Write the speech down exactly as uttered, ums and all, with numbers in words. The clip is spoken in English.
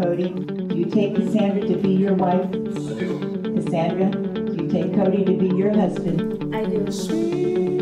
Cody, do you take Cassandra to be your wife? I do. Cassandra, do you take Cody to be your husband? I do.